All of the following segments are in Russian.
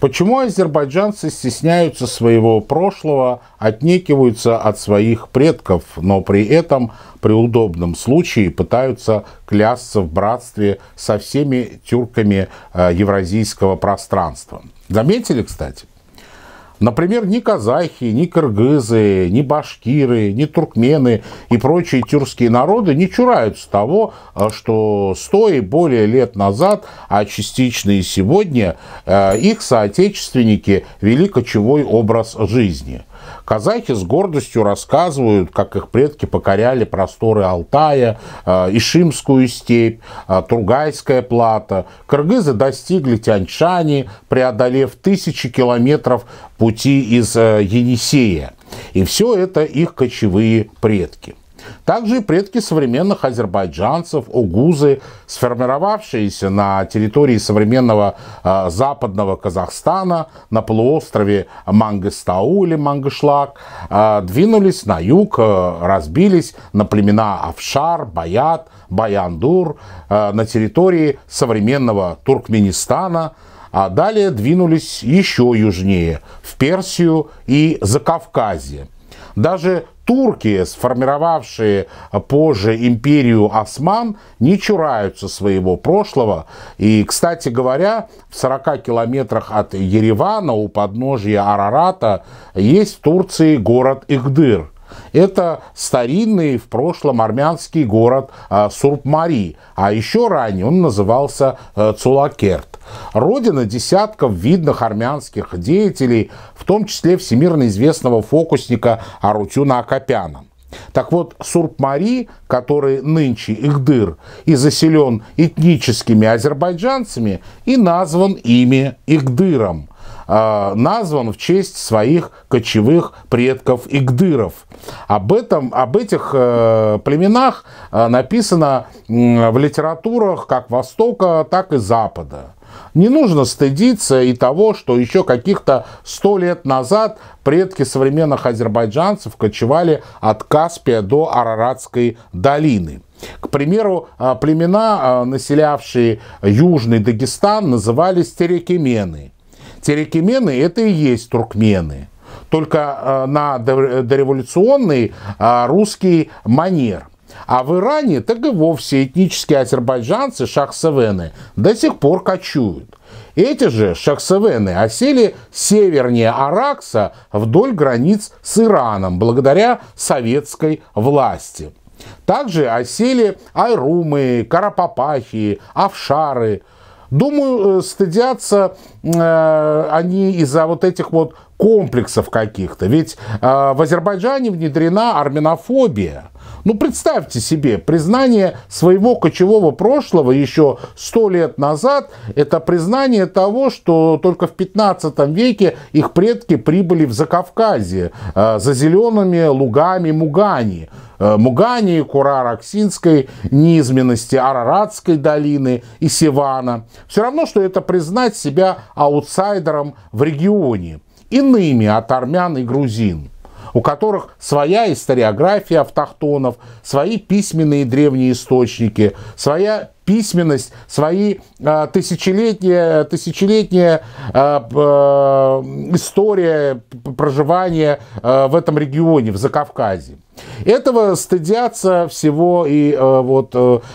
Почему азербайджанцы стесняются своего прошлого, отнекиваются от своих предков, но при этом при удобном случае пытаются клясться в братстве со всеми тюрками евразийского пространства? Заметили, кстати? Например, ни казахи, ни кыргызы, ни башкиры, ни туркмены и прочие тюркские народы не чураются того, что 100 и более лет назад, а частично и сегодня, их соотечественники вели кочевой образ жизни. Казахи с гордостью рассказывают, как их предки покоряли просторы Алтая, Ишимскую степь, Тургайское плато. Кыргызы достигли Тянь-Шани, преодолев 1000 километров пути из Енисея. И все это их кочевые предки. Также и предки современных азербайджанцев, огузы, сформировавшиеся на территории современного западного Казахстана, на полуострове Мангыстау или Мангышлак, двинулись на юг, разбились на племена Афшар, Баят, Баяндур, на территории современного Туркменистана, а далее двинулись еще южнее, в Персию и Закавказье. Даже турки, сформировавшие позже империю осман, не чураются своего прошлого. И, кстати говоря, в 40 километрах от Еревана у подножья Арарата есть в Турции город Игдыр. Это старинный в прошлом армянский город Сурпмари, а еще ранее он назывался Цулакерт. Родина десятков видных армянских деятелей, в том числе всемирно известного фокусника Арутюна Акопяна. Так вот, Сурпмари, который нынче Игдыр, и заселен этническими азербайджанцами, и назван ими Игдыром. Назван в честь своих кочевых предков Игдыров. Об этих племенах написано в литературах как Востока, так и Запада. Не нужно стыдиться и того, что еще каких-то 100 лет назад предки современных азербайджанцев кочевали от Каспия до Араратской долины. К примеру, племена, населявшие Южный Дагестан, назывались терекемены. Терекемены – это и есть туркмены, только на дореволюционный русский манер. А в Иране так и вовсе этнические азербайджанцы, шахсевены, до сих пор кочуют. Эти же шахсевены осели севернее Аракса вдоль границ с Ираном, благодаря советской власти. Также осели айрумы, карапапахи, афшары. Думаю, стыдятся они из-за вот этих вот комплексов каких-то. Ведь в Азербайджане внедрена арменофобия. Ну, представьте себе, признание своего кочевого прошлого еще 100 лет назад – это признание того, что только в 15 веке их предки прибыли в Закавказье, за зелеными лугами Мугани. Мугани, Курар-Оксинской низменности, Араратской долины и Севана. Все равно, что это признать себя аутсайдером в регионе, иными от армян и грузин, у которых своя историография автохтонов, свои письменные древние источники, своя письменность, свои тысячелетняя история проживания в этом регионе, в Закавказье. Этого стыдятся всего и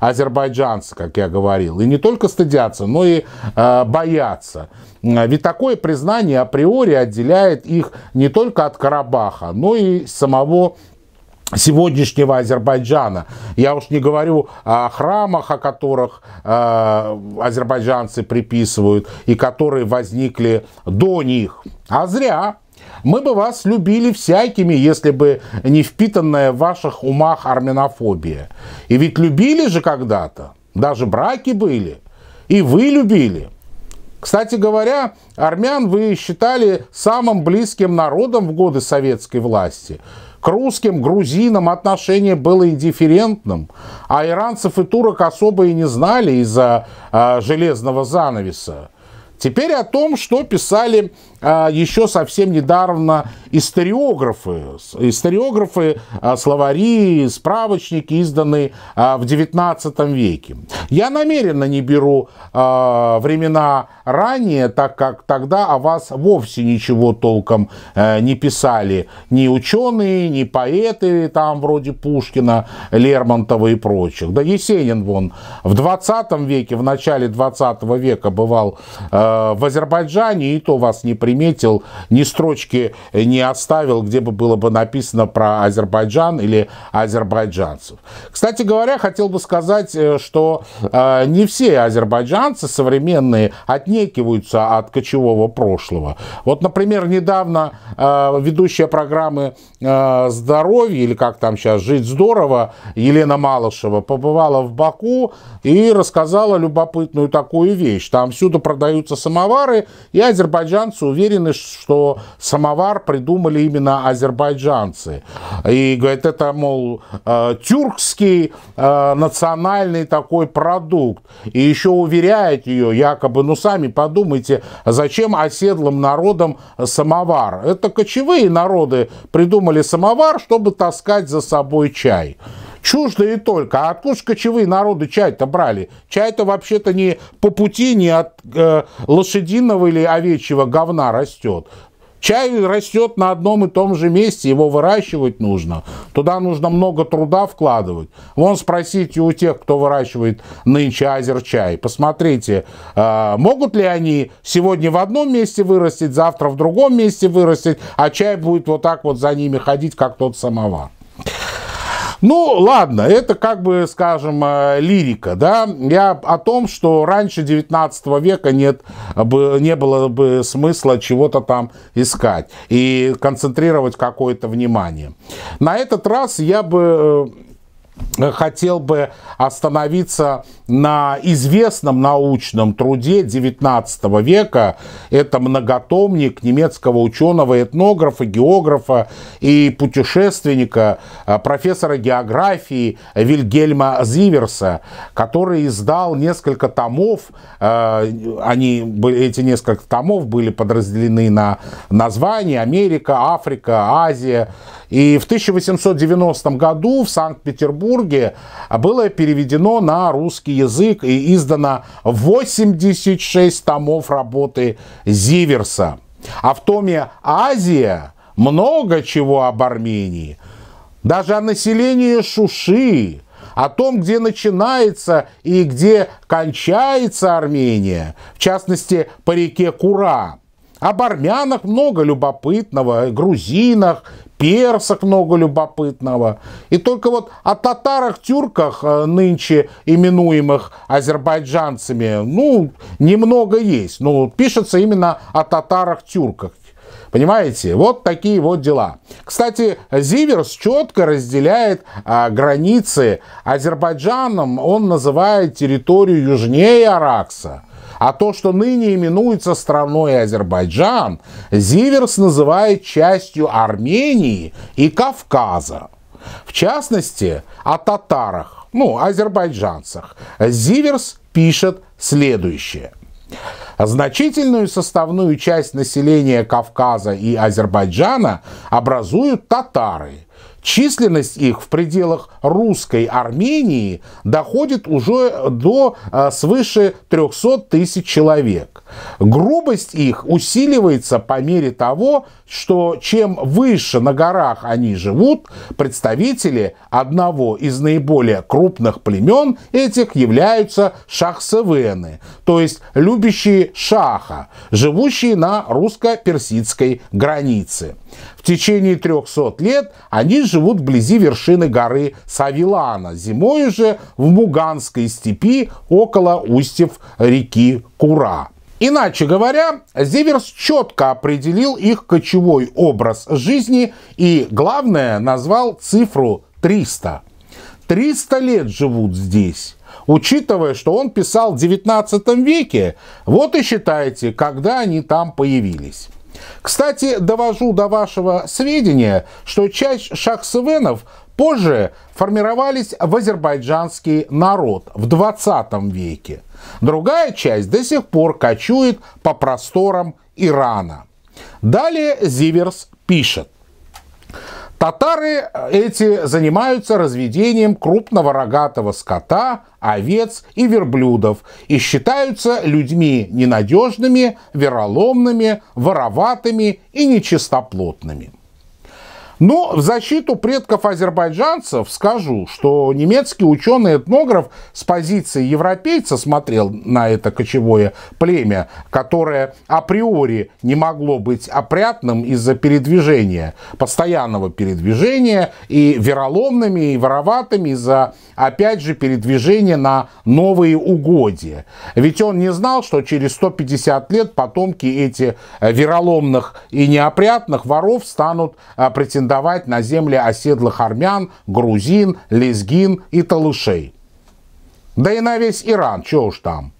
азербайджанцы, как я говорил. И не только стыдятся, но и боятся. Ведь такое признание априори отделяет их не только от Карабаха, но и самого сегодняшнего Азербайджана. Я уж не говорю о храмах, о которых азербайджанцы приписывают и которые возникли до них. А зря. Мы бы вас любили всякими, если бы не впитанная в ваших умах арменофобия. И ведь любили же когда-то, даже браки были, и вы любили. Кстати говоря, армян вы считали самым близким народом в годы советской власти. К русским, грузинам отношение было индифферентным, а иранцев и турок особо и не знали из-за железного занавеса. Теперь о том, что писали еще совсем недавно историографы, словари, справочники, изданные в XIX веке. Я намеренно не беру времена ранее, так как тогда о вас вовсе ничего толком не писали ни ученые, ни поэты, там вроде Пушкина, Лермонтова и прочих. Да Есенин вон в 20 веке, в начале 20 века бывал в Азербайджане, и то вас не приметил, ни строчки не оставил, где бы было бы написано про Азербайджан или азербайджанцев. Кстати говоря, хотел бы сказать, что не все азербайджанцы современные отнекиваются от кочевого прошлого. Вот, например, недавно ведущая программы «Здоровье», или как там сейчас, «Жить здорово», Елена Малышева побывала в Баку и рассказала любопытную такую вещь. Там всюду продаются самовары, и азербайджанцы уверены, что самовар придумали именно азербайджанцы. И говорят, это, мол, тюркский национальный такой продукт. И еще уверяет ее, якобы, ну сами подумайте, зачем оседлым народам самовар? Это кочевые народы придумали самовар, чтобы таскать за собой чай. Чуждо и только. А откуда же кочевые народы чай-то брали? Чай-то вообще-то не по пути, не от лошадиного или овечьего говна растет. Чай растет на одном и том же месте, его выращивать нужно. Туда нужно много труда вкладывать. Вон спросите у тех, кто выращивает нынче азерчай. Посмотрите, могут ли они сегодня в одном месте вырастить, завтра в другом месте вырастить, а чай будет вот так вот за ними ходить, как тот самовар. Ну, ладно, это, как бы, скажем, лирика, да, я о том, что раньше 19 века не было бы смысла чего-то там искать и концентрировать какое-то внимание. На этот раз я бы хотел бы остановиться на известном научном труде 19 века. Это многотомник немецкого ученого, этнографа, географа и путешественника, профессора географии Вильгельма Зиверса, который издал несколько томов. Эти несколько томов были подразделены на названия: Америка, Африка, Азия. И в 1890 году в Санкт-Петербурге было переведено на русский язык и издано 86 томов работы Зиверса. А в томе «Азия» много чего об Армении. Даже о населении Шуши, о том, где начинается и где кончается Армения, в частности, по реке Кура. Об армянах много любопытного, грузинах, персах много любопытного. И только вот о татарах-тюрках, нынче именуемых азербайджанцами, ну, немного есть. Ну, пишется именно о татарах-тюрках. Понимаете, вот такие вот дела. Кстати, Зиверс четко разделяет границы. Азербайджаном он называет территорию южнее Аракса. А то, что ныне именуется страной Азербайджан, Зиверс называет частью Армении и Кавказа. В частности, о татарах, ну, азербайджанцах, Зиверс пишет следующее. Значительную составную часть населения Кавказа и Азербайджана образуют татары. Численность их в пределах русской Армении доходит уже до свыше 300 тысяч человек. Грубость их усиливается по мере того, что чем выше на горах они живут, представители одного из наиболее крупных племен этих являются шахсевены, то есть любящие шаха, живущие на русско-персидской границе. В течение 300 лет они живут вблизи вершины горы Савилана, зимой же в Муганской степи около устьев реки Кура. Иначе говоря, Зиверс четко определил их кочевой образ жизни и, главное, назвал цифру 300. 300 лет живут здесь. Учитывая, что он писал в 19 веке, вот и считайте, когда они там появились. Кстати, довожу до вашего сведения, что часть шахсевенов позже формировались в азербайджанский народ в 20 веке. Другая часть до сих пор кочует по просторам Ирана. Далее Зиверс пишет: «Татары эти занимаются разведением крупного рогатого скота, овец и верблюдов и считаются людьми ненадежными, вероломными, вороватыми и нечистоплотными». Но в защиту предков азербайджанцев скажу, что немецкий ученый-этнограф с позиции европейца смотрел на это кочевое племя, которое априори не могло быть опрятным из-за передвижения, постоянного передвижения, и вероломными, и вороватыми из-за, опять же, передвижения на новые угодья. Ведь он не знал, что через 150 лет потомки эти вероломных и неопрятных воров станут претендентами на земли оседлых армян, грузин, лезгин и талышей. Да и на весь Иран, чего уж там.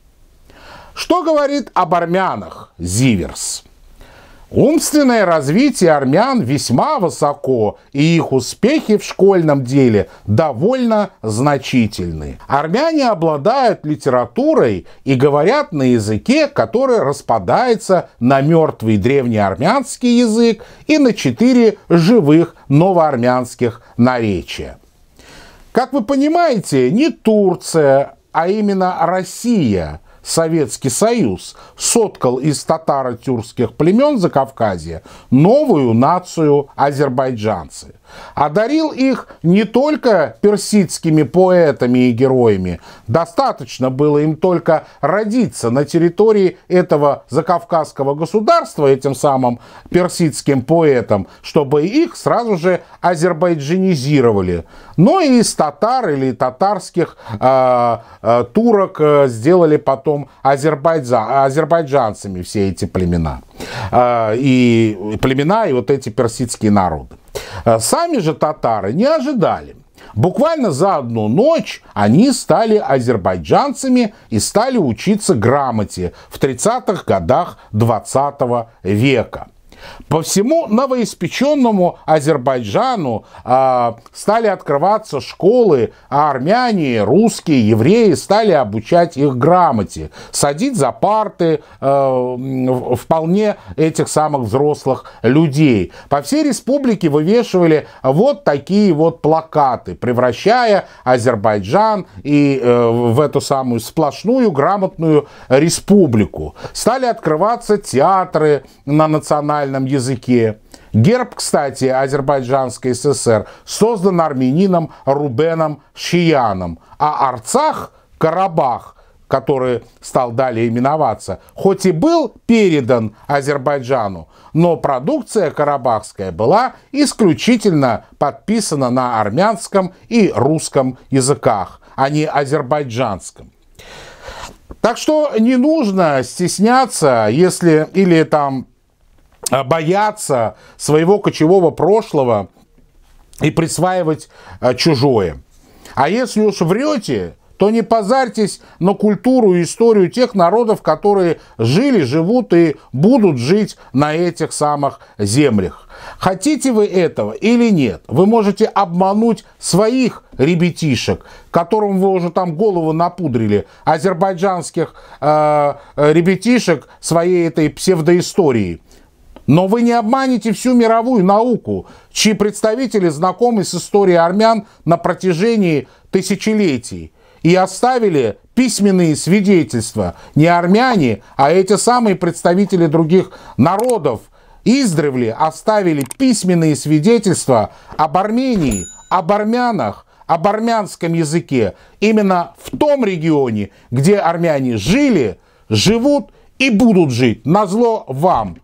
Что говорит об армянах Зиверс? «Умственное развитие армян весьма высоко, и их успехи в школьном деле довольно значительны. Армяне обладают литературой и говорят на языке, который распадается на мертвый древнеармянский язык и на 4 живых новоармянских наречия». Как вы понимаете, не Турция, а именно Россия, Советский Союз, соткал из татаро-тюркских племен Закавказья новую нацию азербайджанцы. Одарил их не только персидскими поэтами и героями, достаточно было им только родиться на территории этого закавказского государства, этим самым персидским поэтам, чтобы их сразу же азербайджанизировали. Но и из татар или татарских турок сделали потом азербайджанцами все эти племена. И вот эти персидские народы. Сами же татары не ожидали. Буквально за одну ночь они стали азербайджанцами и стали учиться грамоте в 30-х годах 20 века. По всему новоиспеченному Азербайджану стали открываться школы, а армяне, русские, евреи стали обучать их грамоте, садить за парты вполне этих самых взрослых людей. По всей республике вывешивали вот такие вот плакаты, превращая Азербайджан в эту самую сплошную грамотную республику. Стали открываться театры на национальном языке. Герб, кстати, Азербайджанской ССР создан армянином Рубеном Шияном, а Арцах, Карабах, который стал далее именоваться, хоть и был передан Азербайджану, но продукция карабахская была исключительно подписана на армянском и русском языках, а не азербайджанском. Так что не нужно стесняться, если или там бояться своего кочевого прошлого и присваивать чужое. А если уж врете, то не позарьтесь на культуру и историю тех народов, которые жили, живут и будут жить на этих самых землях. Хотите вы этого или нет, вы можете обмануть своих ребятишек, которым вы уже там голову напудрили, азербайджанских ребятишек своей этой псевдоисторией. Но вы не обманете всю мировую науку, чьи представители знакомы с историей армян на протяжении тысячелетий и оставили письменные свидетельства не армяне, а эти самые представители других народов издревле оставили письменные свидетельства об Армении, об армянах, об армянском языке именно в том регионе, где армяне жили, живут и будут жить назло вам.